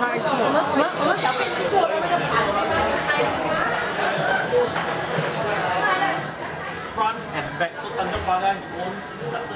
他一起。我们小贝做了那个牌，翻 and back 做单脚翻呢，我但是。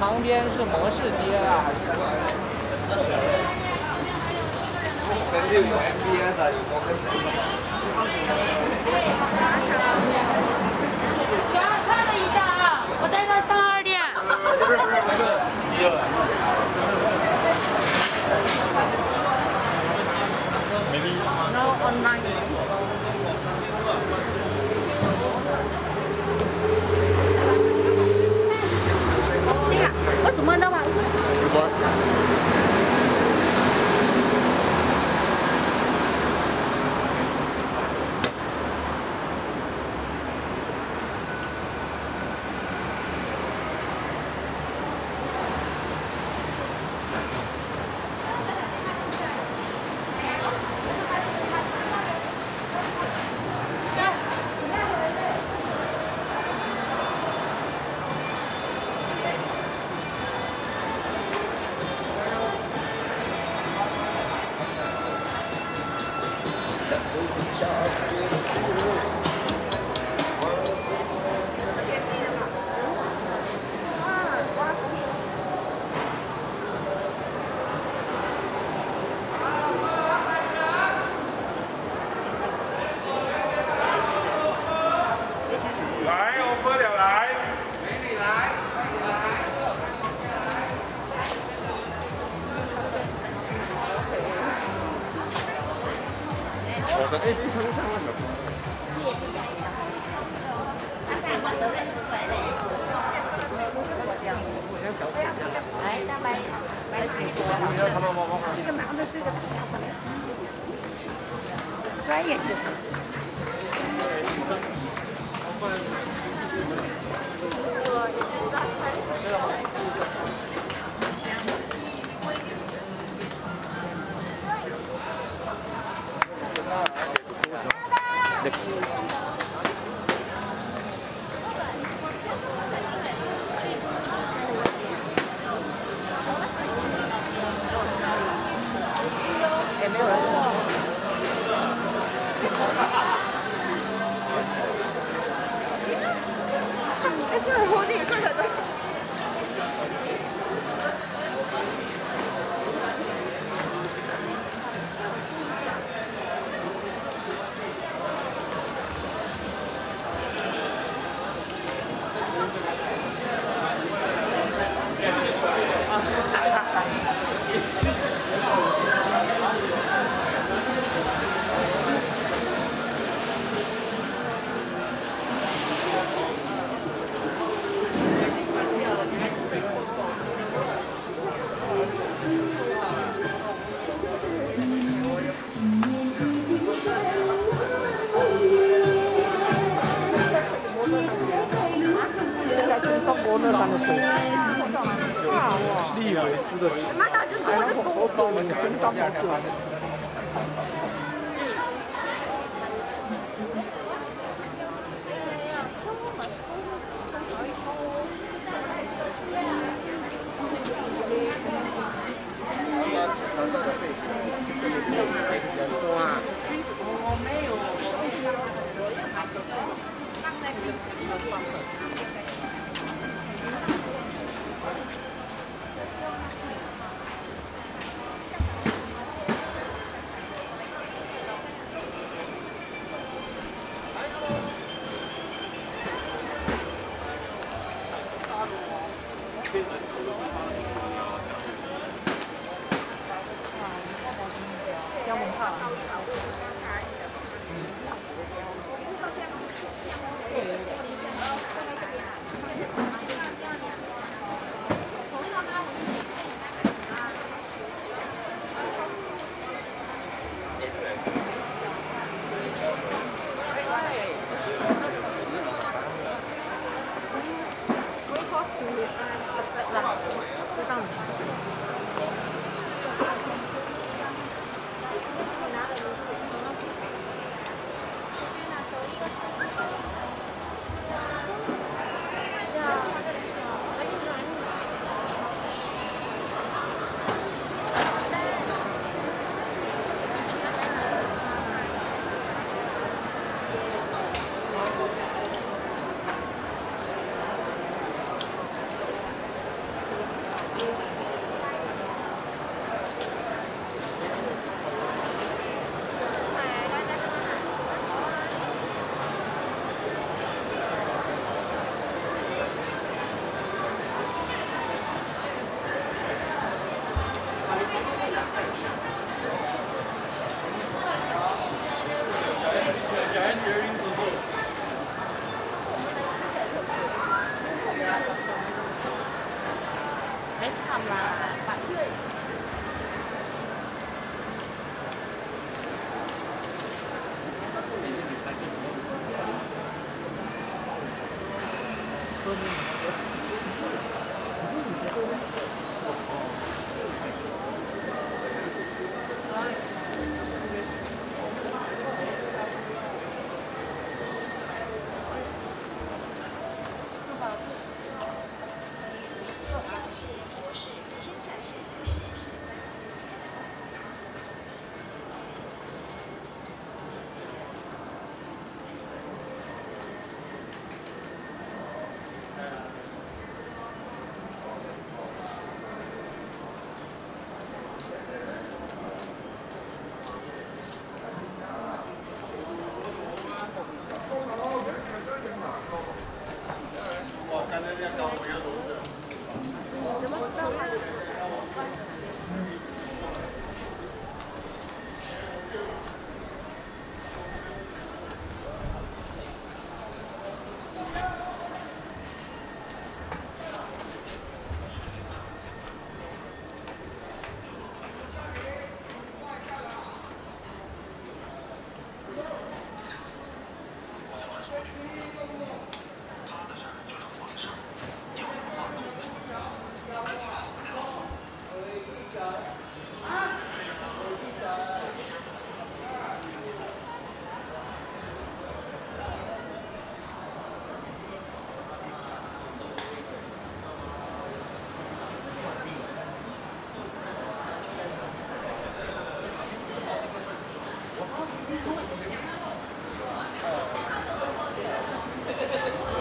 旁边是模式街啊，还是什么？肯定有 MBS 啊，有摩根士丹利。看了一下啊，我带他上二店。来，这个拿着这个。专业性。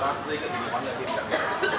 拉这个，你玩的可以讲。